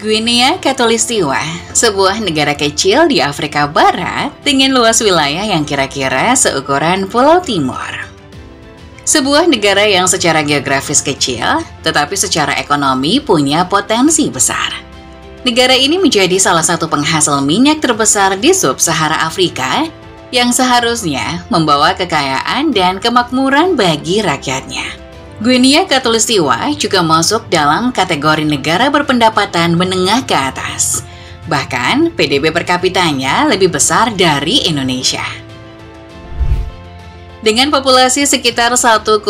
Guinea Khatulistiwa, sebuah negara kecil di Afrika Barat dengan luas wilayah yang kira-kira seukuran Pulau Timor. Sebuah negara yang secara geografis kecil, tetapi secara ekonomi punya potensi besar. Negara ini menjadi salah satu penghasil minyak terbesar di Sub-Sahara Afrika, yang seharusnya membawa kekayaan dan kemakmuran bagi rakyatnya. Guinea Khatulistiwa juga masuk dalam kategori negara berpendapatan menengah ke atas. Bahkan, PDB per kapitanya lebih besar dari Indonesia. Dengan populasi sekitar 1,7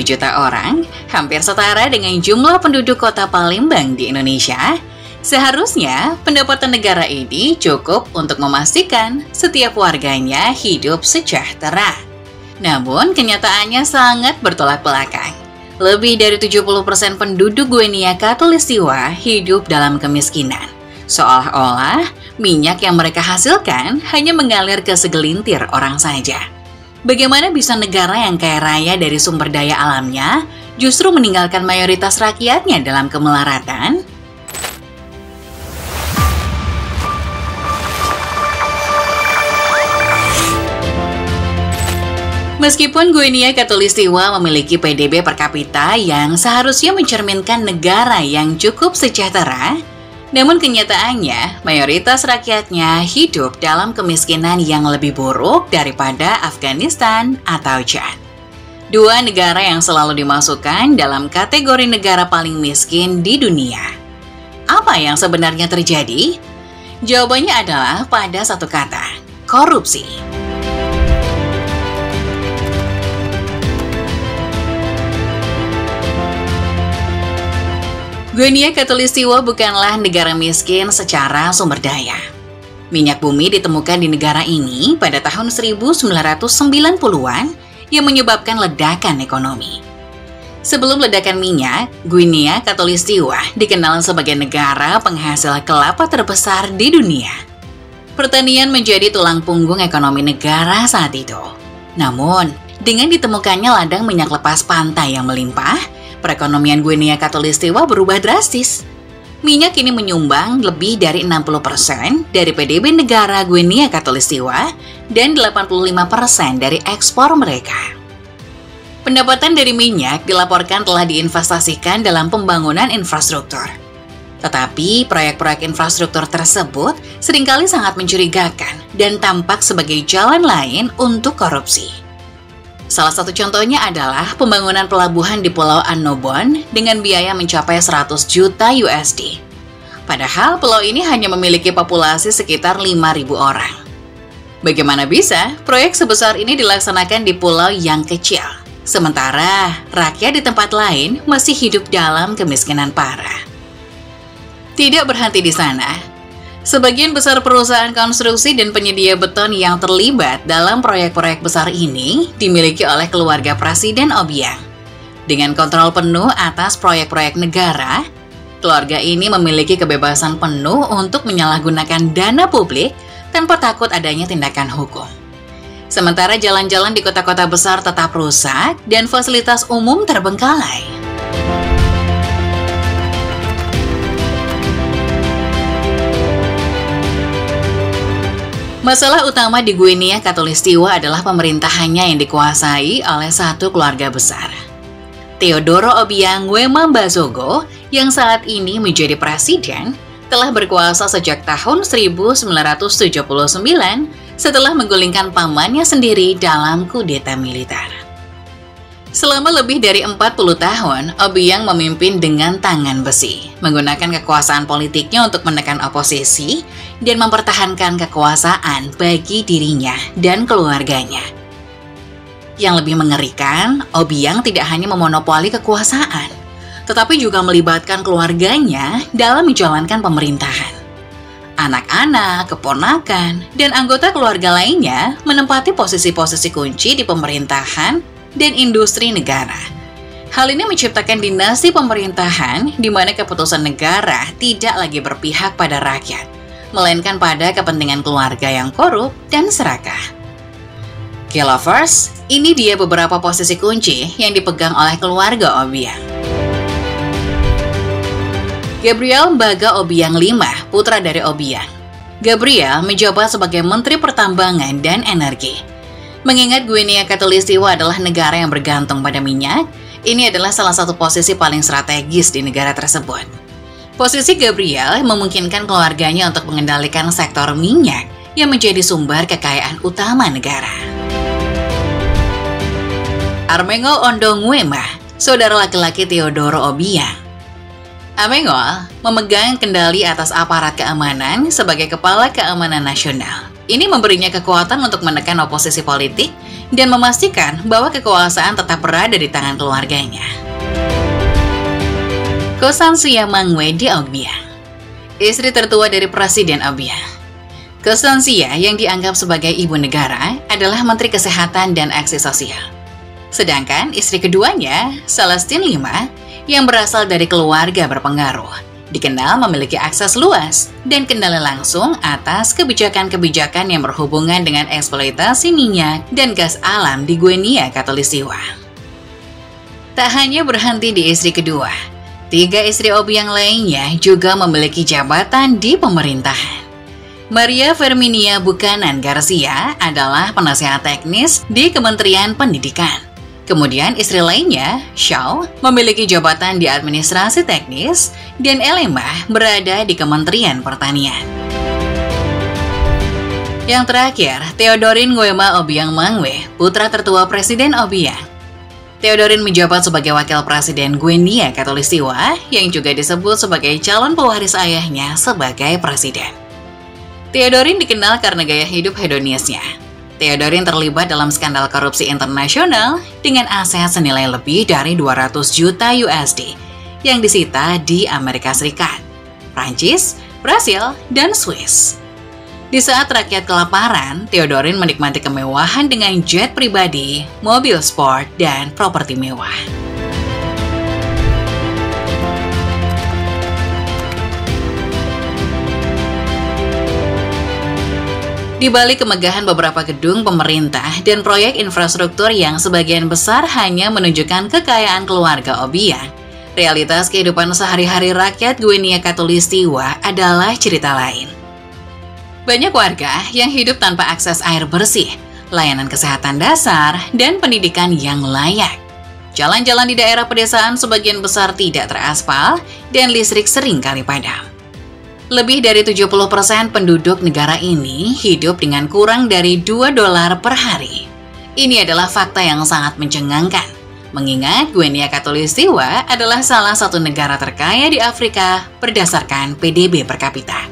juta orang, hampir setara dengan jumlah penduduk kota Palembang di Indonesia, seharusnya pendapatan negara ini cukup untuk memastikan setiap warganya hidup sejahtera. Namun, kenyataannya sangat bertolak belakang. Lebih dari 70% penduduk Guinea Khatulistiwa hidup dalam kemiskinan. Seolah-olah, minyak yang mereka hasilkan hanya mengalir ke segelintir orang saja. Bagaimana bisa negara yang kaya raya dari sumber daya alamnya justru meninggalkan mayoritas rakyatnya dalam kemelaratan? Meskipun Guinea Khatulistiwa memiliki PDB per kapita yang seharusnya mencerminkan negara yang cukup sejahtera, namun kenyataannya mayoritas rakyatnya hidup dalam kemiskinan yang lebih buruk daripada Afghanistan atau Chad. Dua negara yang selalu dimasukkan dalam kategori negara paling miskin di dunia. Apa yang sebenarnya terjadi? Jawabannya adalah pada satu kata, korupsi. Guinea Khatulistiwa bukanlah negara miskin secara sumber daya. Minyak bumi ditemukan di negara ini pada tahun 1990-an yang menyebabkan ledakan ekonomi. Sebelum ledakan minyak, Guinea Khatulistiwa dikenal sebagai negara penghasil kelapa terbesar di dunia. Pertanian menjadi tulang punggung ekonomi negara saat itu. Namun, dengan ditemukannya ladang minyak lepas pantai yang melimpah, perekonomian Guinea Khatulistiwa berubah drastis. Minyak ini menyumbang lebih dari 60% dari PDB negara Guinea Khatulistiwa dan 85% dari ekspor mereka. Pendapatan dari minyak dilaporkan telah diinvestasikan dalam pembangunan infrastruktur. Tetapi proyek-proyek infrastruktur tersebut seringkali sangat mencurigakan dan tampak sebagai jalan lain untuk korupsi. Salah satu contohnya adalah pembangunan pelabuhan di Pulau Annobon dengan biaya mencapai 100 juta USD. Padahal pulau ini hanya memiliki populasi sekitar 5.000 orang. Bagaimana bisa proyek sebesar ini dilaksanakan di pulau yang kecil, sementara rakyat di tempat lain masih hidup dalam kemiskinan parah? Tidak berhenti di sana. Sebagian besar perusahaan konstruksi dan penyedia beton yang terlibat dalam proyek-proyek besar ini dimiliki oleh keluarga Presiden Obiang. Dengan kontrol penuh atas proyek-proyek negara, keluarga ini memiliki kebebasan penuh untuk menyalahgunakan dana publik tanpa takut adanya tindakan hukum. Sementara jalan-jalan di kota-kota besar tetap rusak dan fasilitas umum terbengkalai. Masalah utama di Guinea Khatulistiwa adalah pemerintahannya yang dikuasai oleh satu keluarga besar. Teodoro Obiang Nguema Mbasogo yang saat ini menjadi presiden telah berkuasa sejak tahun 1979 setelah menggulingkan pamannya sendiri dalam kudeta militer. Selama lebih dari 40 tahun, Obiang memimpin dengan tangan besi, menggunakan kekuasaan politiknya untuk menekan oposisi dan mempertahankan kekuasaan bagi dirinya dan keluarganya. Yang lebih mengerikan, Obiang tidak hanya memonopoli kekuasaan, tetapi juga melibatkan keluarganya dalam menjalankan pemerintahan. Anak-anak, keponakan, dan anggota keluarga lainnya menempati posisi-posisi kunci di pemerintahan dan industri negara. Hal ini menciptakan dinasti pemerintahan di mana keputusan negara tidak lagi berpihak pada rakyat, melainkan pada kepentingan keluarga yang korup dan serakah. Lovers, ini dia beberapa posisi kunci yang dipegang oleh keluarga Obiang. Gabriel Mbaga Obiang V, putra dari Obiang. Gabriel menjabat sebagai Menteri Pertambangan dan Energi. Mengingat Guinea Khatulistiwa adalah negara yang bergantung pada minyak, ini adalah salah satu posisi paling strategis di negara tersebut. Posisi Gabriel memungkinkan keluarganya untuk mengendalikan sektor minyak yang menjadi sumber kekayaan utama negara. Armengol Ondo Nguema, saudara laki-laki Teodoro Obiang. Armengol memegang kendali atas aparat keamanan sebagai Kepala Keamanan Nasional. Ini memberinya kekuatan untuk menekan oposisi politik dan memastikan bahwa kekuasaan tetap berada di tangan keluarganya. Constancia Mangue de Obiang, istri tertua dari Presiden Obiang. Constancia yang dianggap sebagai ibu negara adalah Menteri Kesehatan dan Aksi Sosial. Sedangkan istri keduanya, Celestine Vé, yang berasal dari keluarga berpengaruh, dikenal memiliki akses luas dan kendali langsung atas kebijakan-kebijakan yang berhubungan dengan eksploitasi minyak dan gas alam di Guinea Khatulistiwa. Tak hanya berhenti di istri kedua, tiga istri Obiang lainnya juga memiliki jabatan di pemerintahan. Maria Ferminia Buchanan Garcia adalah penasehat teknis di Kementerian Pendidikan. Kemudian istri lainnya, Shaw, memiliki jabatan di administrasi teknis, dan Elema berada di Kementerian Pertanian. Yang terakhir, Teodorín Nguema Obiang Mangue, putra tertua Presiden Obiang. Teodorín menjabat sebagai Wakil Presiden Guinea Khatulistiwa, yang juga disebut sebagai calon pewaris ayahnya sebagai presiden. Teodorín dikenal karena gaya hidup hedonisnya. Teodorín terlibat dalam skandal korupsi internasional dengan aset senilai lebih dari 200 juta USD yang disita di Amerika Serikat, Prancis, Brasil, dan Swiss. Di saat rakyat kelaparan, Teodorín menikmati kemewahan dengan jet pribadi, mobil sport, dan properti mewah. Di balik kemegahan beberapa gedung pemerintah dan proyek infrastruktur yang sebagian besar hanya menunjukkan kekayaan keluarga Obiang, realitas kehidupan sehari-hari rakyat Guinea Khatulistiwa adalah cerita lain. Banyak warga yang hidup tanpa akses air bersih, layanan kesehatan dasar, dan pendidikan yang layak. Jalan-jalan di daerah pedesaan sebagian besar tidak teraspal dan listrik sering kali padam. Lebih dari 70% penduduk negara ini hidup dengan kurang dari $2 per hari. Ini adalah fakta yang sangat mencengangkan, mengingat Guinea Khatulistiwa adalah salah satu negara terkaya di Afrika berdasarkan PDB per kapita.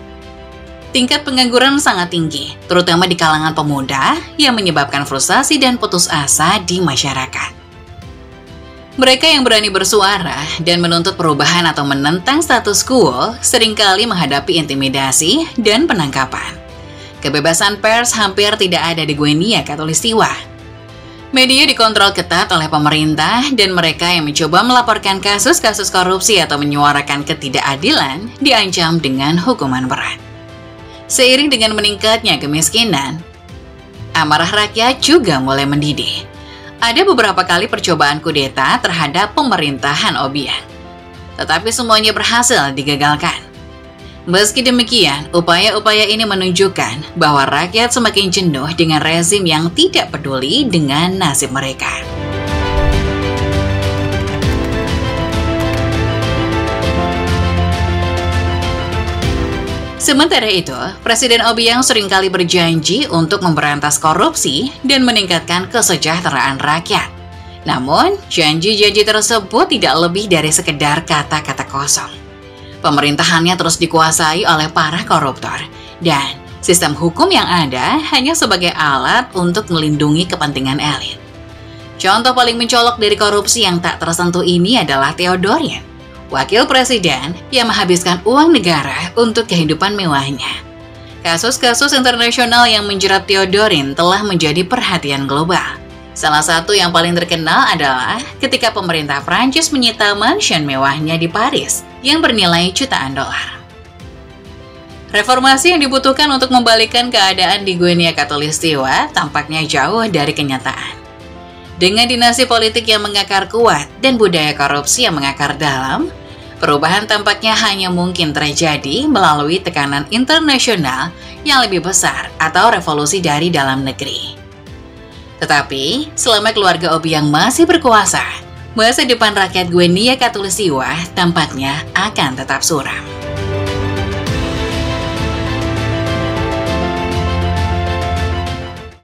Tingkat pengangguran sangat tinggi, terutama di kalangan pemuda, yang menyebabkan frustasi dan putus asa di masyarakat. Mereka yang berani bersuara dan menuntut perubahan atau menentang status quo seringkali menghadapi intimidasi dan penangkapan. Kebebasan pers hampir tidak ada di Guinea Khatulistiwa. Media dikontrol ketat oleh pemerintah dan mereka yang mencoba melaporkan kasus-kasus korupsi atau menyuarakan ketidakadilan diancam dengan hukuman berat. Seiring dengan meningkatnya kemiskinan, amarah rakyat juga mulai mendidih. Ada beberapa kali percobaan kudeta terhadap pemerintahan Obiang, tetapi semuanya berhasil digagalkan. Meski demikian, upaya-upaya ini menunjukkan bahwa rakyat semakin jenuh dengan rezim yang tidak peduli dengan nasib mereka. Sementara itu, Presiden Obiang seringkali berjanji untuk memberantas korupsi dan meningkatkan kesejahteraan rakyat. Namun, janji-janji tersebut tidak lebih dari sekedar kata-kata kosong. Pemerintahannya terus dikuasai oleh para koruptor, dan sistem hukum yang ada hanya sebagai alat untuk melindungi kepentingan elit. Contoh paling mencolok dari korupsi yang tak tersentuh ini adalah Teodorín, Wakil Presiden yang menghabiskan uang negara untuk kehidupan mewahnya. Kasus-kasus internasional yang menjerat Teodorín telah menjadi perhatian global. Salah satu yang paling terkenal adalah ketika pemerintah Prancis menyita mansion mewahnya di Paris yang bernilai jutaan dolar. Reformasi yang dibutuhkan untuk membalikkan keadaan di Guinea Khatulistiwa tampaknya jauh dari kenyataan. Dengan dinasti politik yang mengakar kuat dan budaya korupsi yang mengakar dalam, Perubahan tampaknya hanya mungkin terjadi melalui tekanan internasional yang lebih besar atau revolusi dari dalam negeri. Tetapi, selama keluarga Obiang masih berkuasa, masa depan rakyat Guinea Khatulistiwa tampaknya akan tetap suram.